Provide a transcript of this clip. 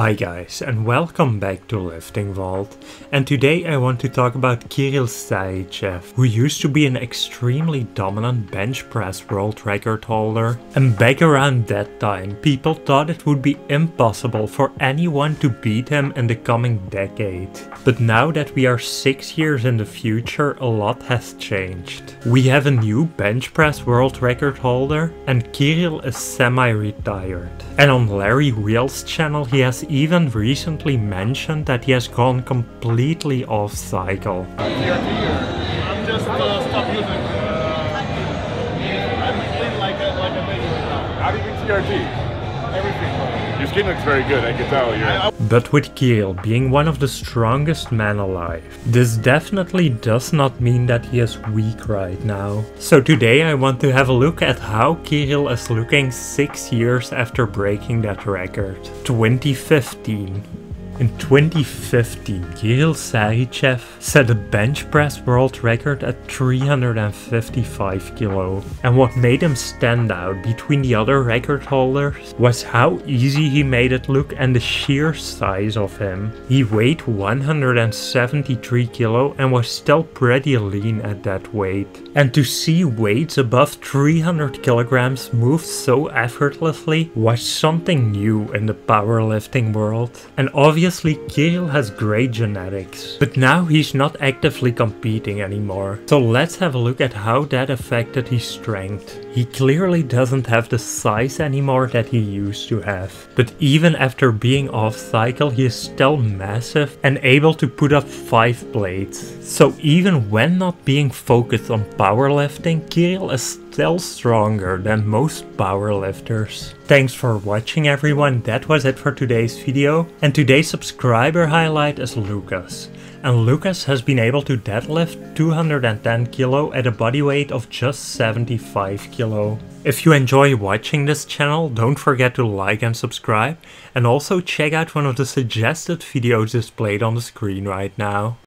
Hi guys, and welcome back to Lifting Vault, and today I want to talk about Kirill Sarychev, who used to be an extremely dominant bench press world record holder. And back around that time, people thought it would be impossible for anyone to beat him in the coming decade. But now that we are 6 years in the future, a lot has changed. We have a new bench press world record holder, and Kirill is semi-retired. And on Larry Wheels' channel he has even recently mentioned that he has gone completely off cycle. I'm just stopped using I'm clean like a baby. How do you get TRT? Everything. Your skin looks very good, I can tell you. But with Kirill being one of the strongest men alive, this definitely does not mean that he is weak right now. So today I want to have a look at how Kirill is looking 6 years after breaking that record. 2015. In 2015, Kirill Sarychev set a bench press world record at 355 kilo. And what made him stand out between the other record holders was how easy he made it look and the sheer size of him. He weighed 173 kilo and was still pretty lean at that weight. And to see weights above 300 kilograms move so effortlessly was something new in the powerlifting world. And obviously, Kirill has great genetics, but now he's not actively competing anymore. So let's have a look at how that affected his strength. He clearly doesn't have the size anymore that he used to have. But even after being off cycle, he is still massive and able to put up 5 plates. So even when not being focused on powerlifting, Kirill is still stronger than most powerlifters. Thanks for watching everyone, that was it for today's video. And today's subscriber highlight is Lucas. And Lucas has been able to deadlift 210 kilo at a body weight of just 75 kilo. If you enjoy watching this channel, don't forget to like and subscribe. And also check out one of the suggested videos displayed on the screen right now.